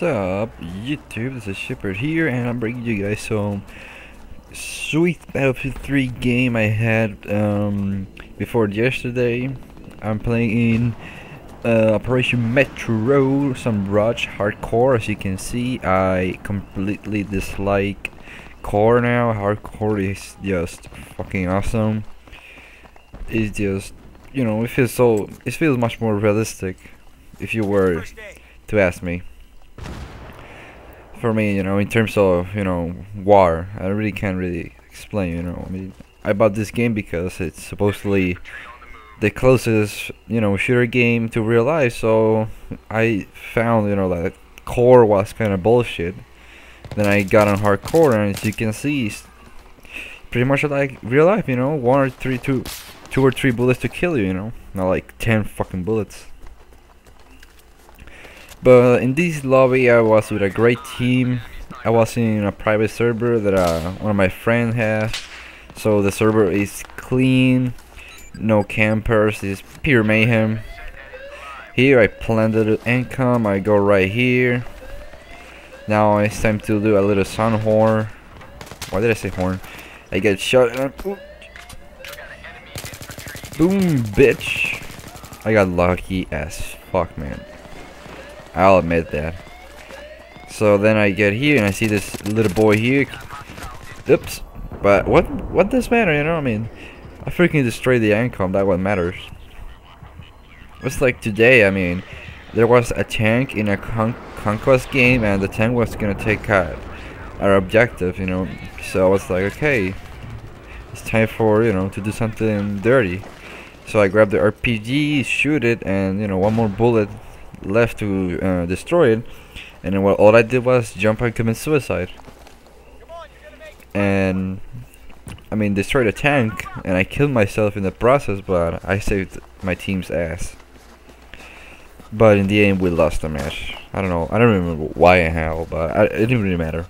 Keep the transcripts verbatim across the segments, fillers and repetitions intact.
What's up, YouTube? This is Shipper here, and I'm bringing you guys some sweet Battlefield three game I had um, before yesterday. I'm playing uh, Operation Metro, some rush hardcore. As you can see, I completely dislike core now. Hardcore is just fucking awesome. It's just, you know, it feels so. It feels much more realistic. If you were to ask me. For me, you know, in terms of, you know, war, I really can't really explain, you know. I mean, I bought this game because it's supposedly the closest, you know, shooter game to real life, so I found, you know, that core was kind of bullshit. Then I got on hardcore, and as you can see, it's pretty much like real life, you know, one or three, two, two or three bullets to kill you, you know, not like ten fucking bullets. But in this lobby, I was with a great team. I was in a private server that uh, one of my friends has. So the server is clean, no campers, it's pure mayhem. Here I planted an M COM, I go right here. Now it's time to do a little sun horn. Why did I say horn? I get shot and I, ooh. Boom, bitch. I got lucky as fuck, man. I'll admit that. So then I get here and I see this little boy here. Oops. But what what does matter, you know what I mean? I freaking destroyed the M COM, that's what matters. It's like today, I mean, there was a tank in a con conquest game and the tank was gonna take out our objective, you know. So I was like, okay, it's time for, you know, to do something dirty. So I grabbed the R P G, shoot it, and, you know, one more bullet left to uh, destroy it, and then what all I did was jump and commit suicide. And I mean, destroyed a tank, and I killed myself in the process, but I saved my team's ass. But in the end, we lost the match. I don't know, I don't remember why and how, but I, it didn't really matter.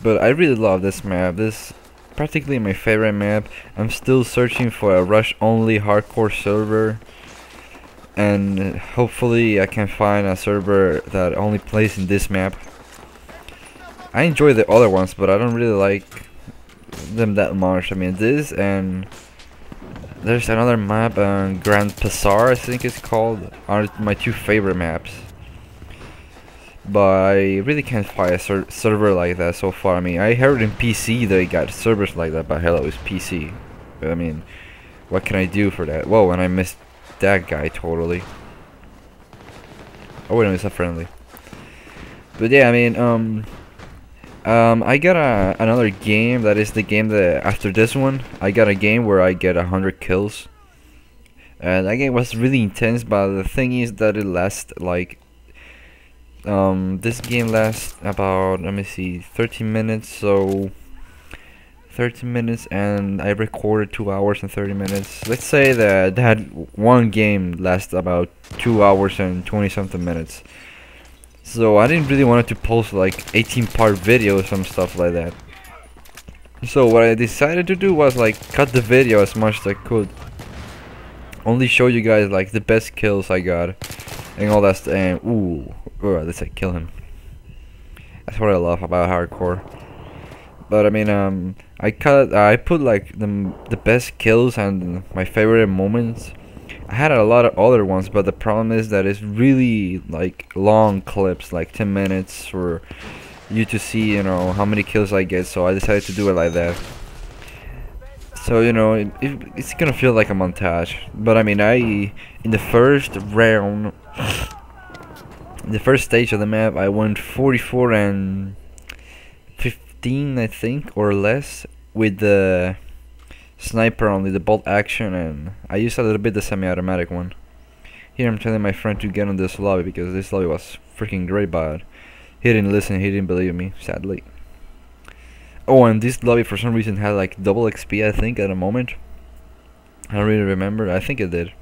But I really love this map. This practically my favorite map. I'm still searching for a rush only hardcore server. And hopefully I can find a server that only plays in this map. I enjoy the other ones, but I don't really like them that much. I mean, this, and there's another map, um, Grand Pizarre I think it's called, are my two favorite maps. But I really can't find a ser server like that so far. I mean, I heard in P C they got servers like that, but hello, it's P C. I mean, what can I do for that? Whoa, and I missed that guy totally. Oh wait, it's a friendly. But yeah, I mean, um, um, I got a another game that is the game that after this one, I got a game where I get a hundred kills, and that game was really intense. But the thing is that it lasts like, um, this game lasts about, let me see, thirteen minutes. So thirty minutes, and I recorded two hours and thirty minutes. Let's say that that one game lasts about two hours and twenty something minutes. So I didn't really want to post like eighteen part video or some stuff like that. So what I decided to do was like cut the video as much as I could. Only show you guys like the best kills I got and all that. And ooh, ooh, let's say kill him. That's what I love about hardcore. But I mean, um, I cut. Uh, I put like the the best kills and my favorite moments. I had a lot of other ones, but the problem is that it's really like long clips, like ten minutes, for you to see, you know, how many kills I get. So I decided to do it like that. So you know, it, it, it's gonna feel like a montage. But I mean, I in the first round, the first stage of the map, I went forty-four and fifty. I think, or less, with the sniper only, the bolt action, and I used a little bit the semi-automatic one. Here I'm telling my friend to get on this lobby because this lobby was freaking great, but he didn't listen, he didn't believe me, sadly. Oh, and this lobby for some reason had like double X P I think at a moment. I don't really remember, I think it did.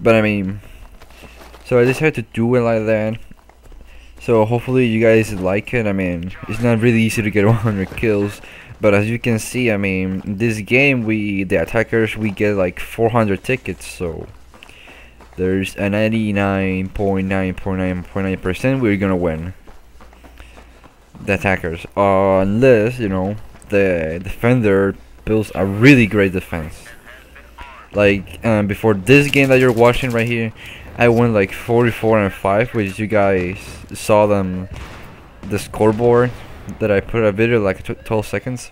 But I mean, so I decided to do it like that. So hopefully you guys like it. I mean, it's not really easy to get one hundred kills, but as you can see, I mean, in this game, we, the attackers, we get like four hundred tickets, so there's a ninety-nine point nine nine nine percent we're gonna win. The attackers, uh, unless, you know, the defender builds a really great defense. Like um, before this game that you're watching right here, I went like forty-four and five, which you guys saw them the scoreboard that I put a video like twelve seconds.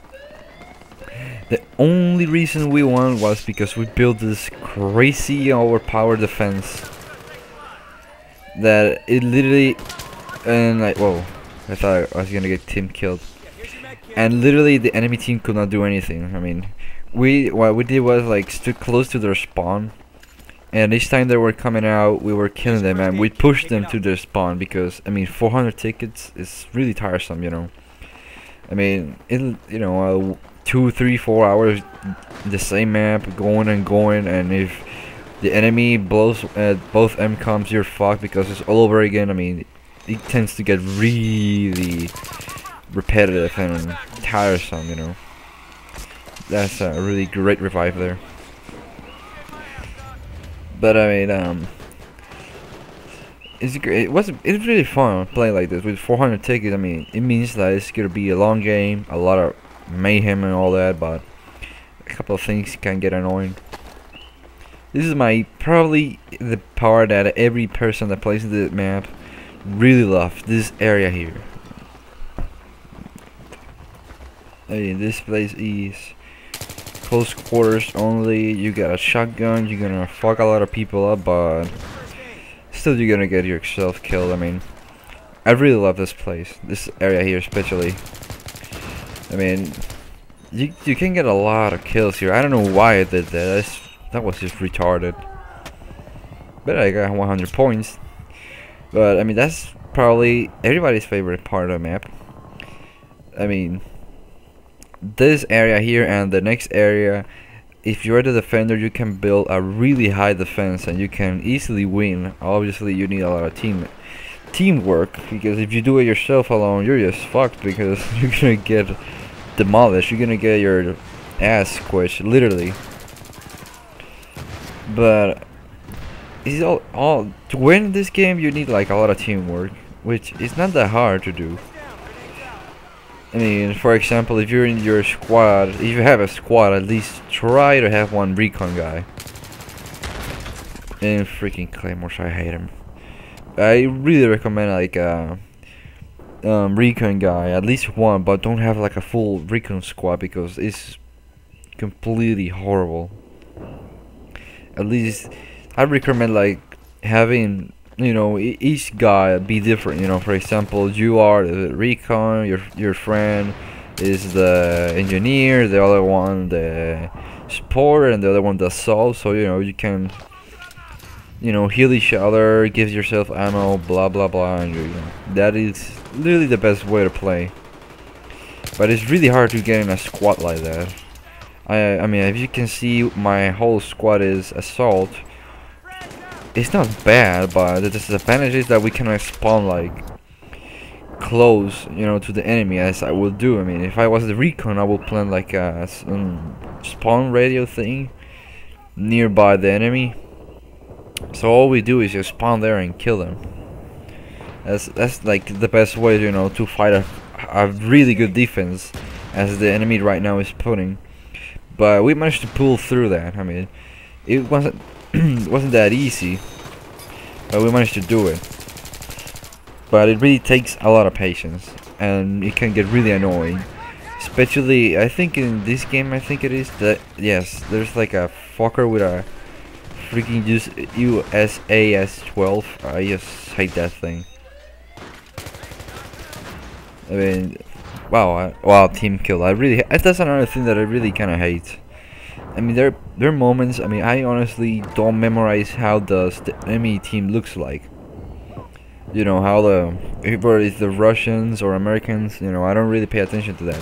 The only reason we won was because we built this crazy overpowered defense that it literally, and like, whoa, I thought I was gonna get team killed, and literally the enemy team could not do anything. I mean, we what we did was like stood close to their spawn, and each time they were coming out, we were killing them, and we pushed them to their spawn because I mean, four hundred tickets is really tiresome, you know. I mean, it you know. Uh, two three four hours the same map going and going, and if the enemy blows at both M COMs, you're fucked because it's all over again. I mean, it tends to get really repetitive and tiresome, you know. That's a really great revive there, but I mean, um it's great. It was it's really fun playing like this with four hundred tickets. I mean, it means that it's gonna be a long game, a lot of mayhem and all that, but a couple of things can get annoying. This is my probably the part that every person that plays the map really loves, this area here. I mean, this place is close quarters only. You got a shotgun, you're gonna fuck a lot of people up, but still you're gonna get yourself killed. I mean, I really love this place, this area here especially. I mean, you, you can get a lot of kills here. I don't know why I did that. That's, that was just retarded. But I got one hundred points. But I mean, that's probably everybody's favorite part of the map. I mean, this area here and the next area, if you're the defender, you can build a really high defense and you can easily win. Obviously, you need a lot of team teamwork, because if you do it yourself alone, you're just fucked because you're gonna get demolished, you're gonna get your ass squished, literally. But it's all, all to win this game you need like a lot of teamwork, which is not that hard to do. I mean, for example, if you're in your squad, if you have a squad, at least try to have one recon guy. And freaking claymores, I hate him. I really recommend like a um, recon guy, at least one, but don't have like a full recon squad because it's completely horrible. At least I recommend like having, you know, e each guy be different. You know, for example, you are the recon, your your friend is the engineer, the other one the support, and the other one the assault. So you know you can, you know, heal each other, give yourself ammo, blah blah blah, and you know, that is literally the best way to play. But it's really hard to get in a squad like that. I I mean, if you can see, my whole squad is assault. It's not bad, but the disadvantage is that we cannot spawn like close, you know, to the enemy as I would do. I mean, if I was the recon, I would plan like a um, spawn radio thing nearby the enemy. So all we do is just spawn there and kill them. That's that's like the best way, you know, to fight a, a really good defense as the enemy right now is putting. But we managed to pull through that. I mean, it wasn't wasn't that easy, but we managed to do it. But it really takes a lot of patience, and it can get really annoying. Especially, I think in this game, I think it is that yes, there's like a fucker with a freaking use U S A S twelve. I just hate that thing. I mean, wow, I, wow, team kill. I really that's another thing that I really kind of hate. I mean, there there are moments. I mean, I honestly don't memorize how does the enemy team looks like. You know how the whether it's the Russians or Americans. You know, I don't really pay attention to that.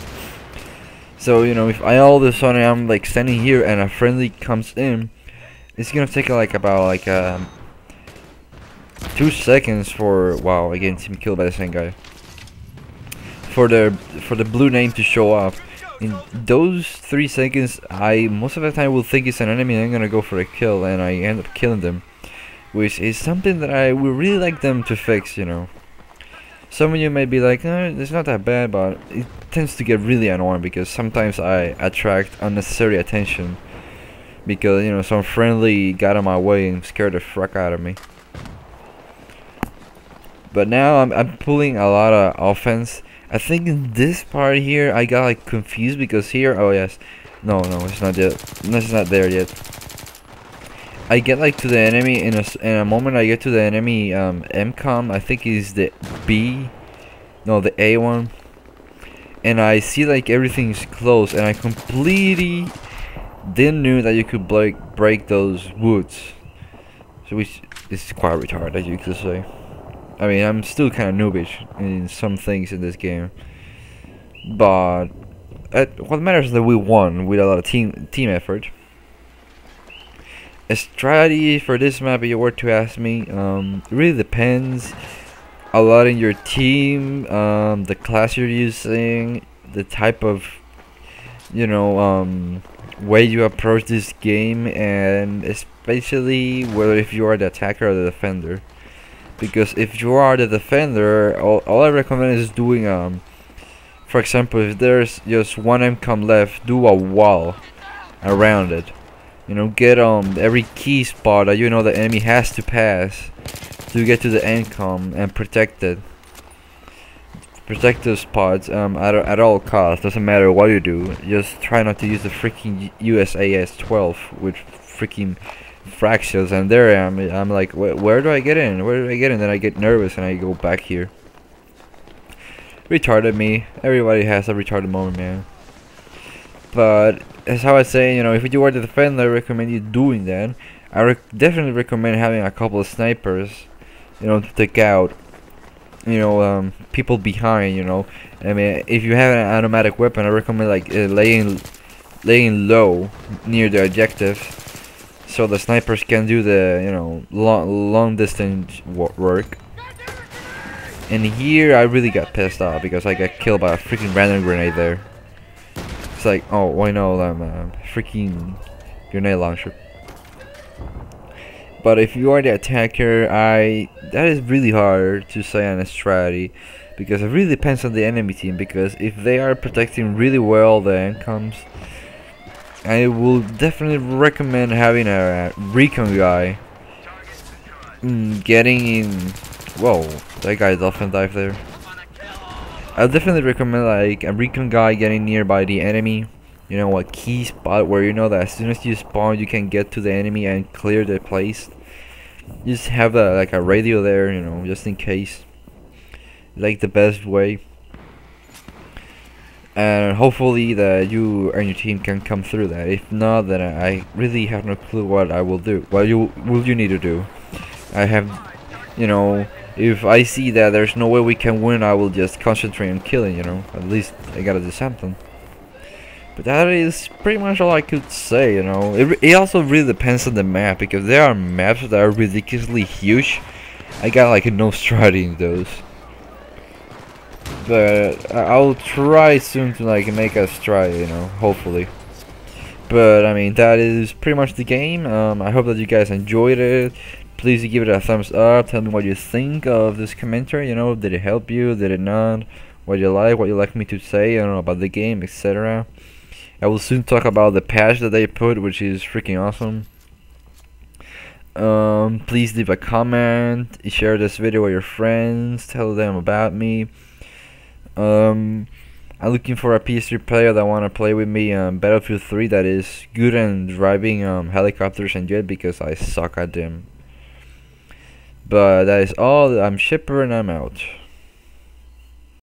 So you know, if I all of a sudden I'm like standing here and a friendly comes in, it's gonna take like about like um, two seconds for wow again team killed by the same guy for the for the blue name to show up. In those three seconds, I most of the time will think it's an enemy and I'm gonna go for a kill, and I end up killing them. which is something that I would really like them to fix, you know. Some of you may be like, no, it's not that bad, but it tends to get really annoying because sometimes I attract unnecessary attention because, you know, some friendly got in my way and scared the fuck out of me. But now I'm, I'm pulling a lot of offense. I think in this part here I got like confused because here, oh yes, no, no, it's not yet, it's not there yet. I get like to the enemy in a, in a moment. I get to the enemy um, M COM. I think is the B, no, the A one, and I see like everything's closed, and I completely didn't knew that you could break break those woods, so which is quite retarded, as you could say. I mean, I'm still kind of noobish in some things in this game, but it, what matters is that we won with a lot of team team effort. A strategy for this map, if you were to ask me, um, it really depends a lot on your team, um, the class you're using, the type of, you know, um, way you approach this game, and especially whether if you are the attacker or the defender. Because if you are the defender, all, all I recommend is doing, um, for example, if there's just one M COM left, do a wall around it. You know, get um every key spot that you know the enemy has to pass to get to the M COM and protect it. Protect those spots um at at all costs. Doesn't matter what you do. Just try not to use the freaking U S A S twelve with freaking fractals. And there I am. I'm like, where, where do I get in? Where do I get in? Then I get nervous and I go back here. Retarded me. Everybody has a retarded moment, man. But as I was saying, you know, if you are the defender, I recommend you doing that. I rec definitely recommend having a couple of snipers, you know, to take out, you know, um, people behind, you know. I mean, if you have an automatic weapon, I recommend like uh, laying, laying low near the objective, so the snipers can do the, you know, long, long distance work. And here, I really got pissed off because I got killed by a freaking random grenade there. It's like, oh, why not? I'm a freaking grenade launcher. But if you are the attacker, I that is really hard to say on a strategy because it really depends on the enemy team. Because if they are protecting really well the M COMs, I will definitely recommend having a, a recon guy mm, getting in. Whoa, that guy dolphin dive there. I definitely recommend like a recon guy getting nearby the enemy, you know, a key spot where you know that as soon as you spawn you can get to the enemy and clear the place. You just have a, like a radio there, you know, just in case. Like the best way. And hopefully that you and your team can come through that. If not, then I really have no clue what I will do. What you will you need to do? I have, you know. If I see that there's no way we can win, I will just concentrate on killing, you know. At least I gotta do something. But that is pretty much all I could say, you know. It, it also really depends on the map, because there are maps that are ridiculously huge. I got like no strategy in those. But I'll try soon to like make a strategy, you know, hopefully. But I mean, that is pretty much the game. Um, I hope that you guys enjoyed it. Please give it a thumbs up. Tell me what you think of this commentary. You know, did it help you? Did it not? What you like? What you like me to say? I don't know about the game, et cetera. I will soon talk about the patch that they put, which is freaking awesome. Um, please leave a comment. Share this video with your friends. Tell them about me. Um, I'm looking for a P S three player that want to play with me um, Battlefield three. That is good and driving um, helicopters and jet because I suck at them. But that is all. I'm Shipper and I'm out.